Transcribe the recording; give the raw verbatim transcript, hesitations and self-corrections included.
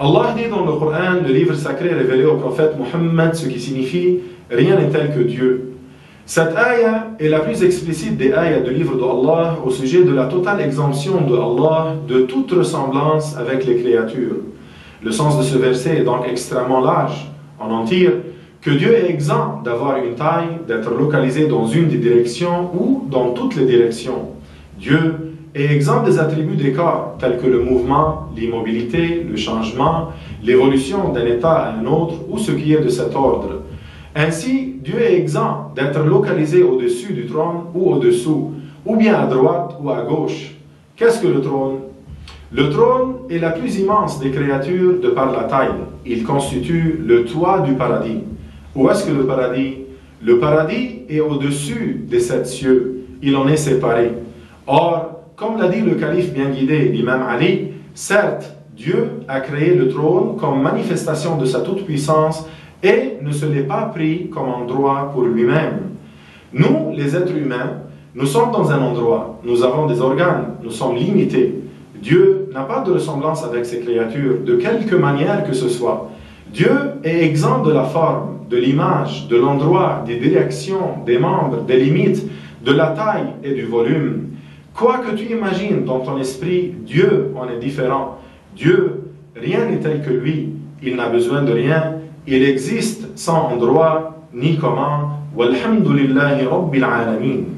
Allah dit dans le Coran, le livre sacré révélé au prophète Mohammed, ce qui signifie « Rien n'est tel que Dieu ». Cette ayah est la plus explicite des ayahs du livre d'Allah au sujet de la totale exemption de Allah de toute ressemblance avec les créatures. Le sens de ce verset est donc extrêmement large. On en tire que Dieu est exempt d'avoir une taille, d'être localisé dans une des directions ou dans toutes les directions. Dieu est exempt des attributs des corps, tels que le mouvement, l'immobilité, le changement, l'évolution d'un état à un autre, ou ce qui est de cet ordre. Ainsi, Dieu est exempt d'être localisé au-dessus du trône ou au-dessous, ou bien à droite ou à gauche. Qu'est-ce que le trône? Le trône est la plus immense des créatures de par la taille. Il constitue le toit du paradis. Où est-ce que le paradis? Le paradis est au-dessus des sept cieux. Il en est séparé. Or, comme l'a dit le calife bien guidé, l'imam Ali, certes, Dieu a créé le trône comme manifestation de sa toute-puissance et ne se l'est pas pris comme endroit pour lui-même. Nous, les êtres humains, nous sommes dans un endroit, nous avons des organes, nous sommes limités. Dieu n'a pas de ressemblance avec ses créatures, de quelque manière que ce soit. Dieu est exempt de la forme, de l'image, de l'endroit, des directions, des membres, des limites, de la taille et du volume. Quoi que tu imagines dans ton esprit, Dieu en est différent. Dieu, rien n'est tel que lui. Il n'a besoin de rien. Il existe sans endroit ni comment. Walhamdulillahi Rabbil Alamin.